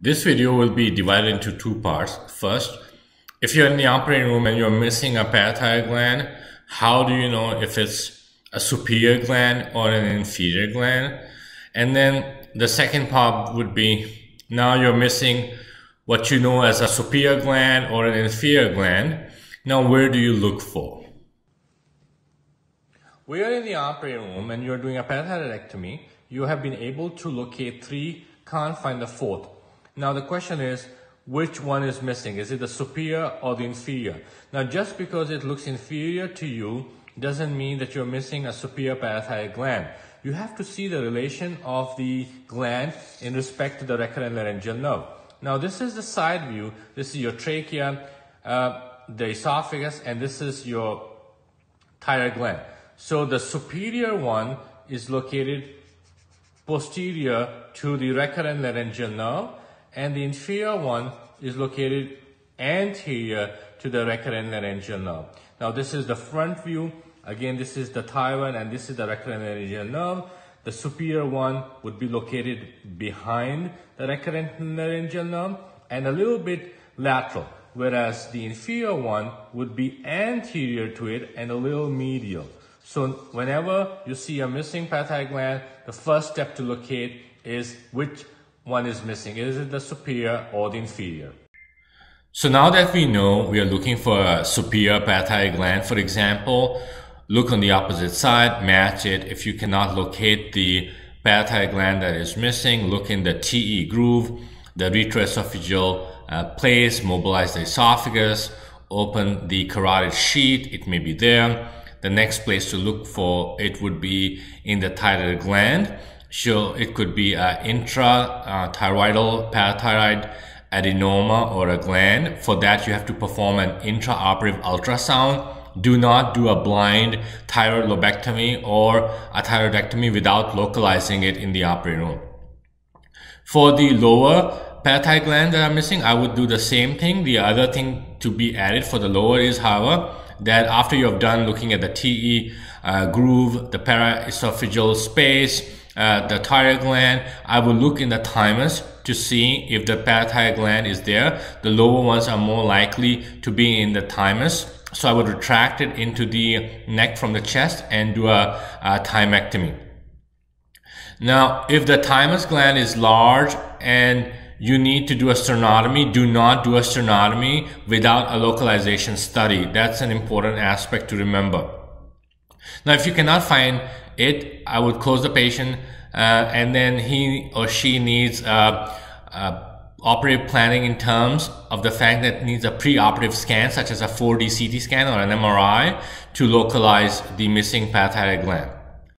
This video will be divided into two parts. First, if you're in the operating room and you're missing a parathyroid gland, how do you know if it's a superior gland or an inferior gland? And then the second part would be, now you're missing what you know as a superior gland or an inferior gland. Now, where do you look for? We are in the operating room and you're doing a parathyroidectomy. You have been able to locate three, can't find the fourth. Now the question is, which one is missing? Is it the superior or the inferior? Now, just because it looks inferior to you doesn't mean that you're missing a superior parathyroid gland. You have to see the relation of the gland in respect to the recurrent laryngeal nerve. Now, this is the side view. This is your trachea, the esophagus, and this is your thyroid gland. So the superior one is located posterior to the recurrent laryngeal nerve, and the inferior one is located anterior to the recurrent laryngeal nerve. Now, this is the front view. Again, this is the thyroid and this is the recurrent laryngeal nerve. The superior one would be located behind the recurrent laryngeal nerve and a little bit lateral, whereas the inferior one would be anterior to it and a little medial. So whenever you see a missing parathyroid gland, the first step to locate is which one is missing. Is it the superior or the inferior? So now that we know we are looking for a superior parathyroid gland, for example, look on the opposite side, match it. If you cannot locate the parathyroid gland that is missing, look in the TE groove, the retroesophageal place, mobilize the esophagus, open the carotid sheath, it may be there. The next place to look for it would be in the thyroid gland. So it could be an intra-thyroidal parathyroid adenoma or a gland. For that, you have to perform an intraoperative ultrasound. Do not do a blind thyroid lobectomy or a thyroidectomy without localizing it in the operating room. For the lower parathyroid gland that are missing, I would do the same thing. The other thing to be added for the lower is, however, that after you have done looking at the TE groove, the paraesophageal space, the thyroid gland, I will look in the thymus to see if the parathyroid gland is there. The lower ones are more likely to be in the thymus. So I would retract it into the neck from the chest and do a thymectomy. Now, if the thymus gland is large and you need to do a sternotomy, do not do a sternotomy without a localization study. That's an important aspect to remember. Now, if you cannot find it, I would close the patient and then he or she needs operative planning in terms of the fact that it needs a pre-operative scan, such as a 4D CT scan or an MRI, to localize the missing parathyroid gland.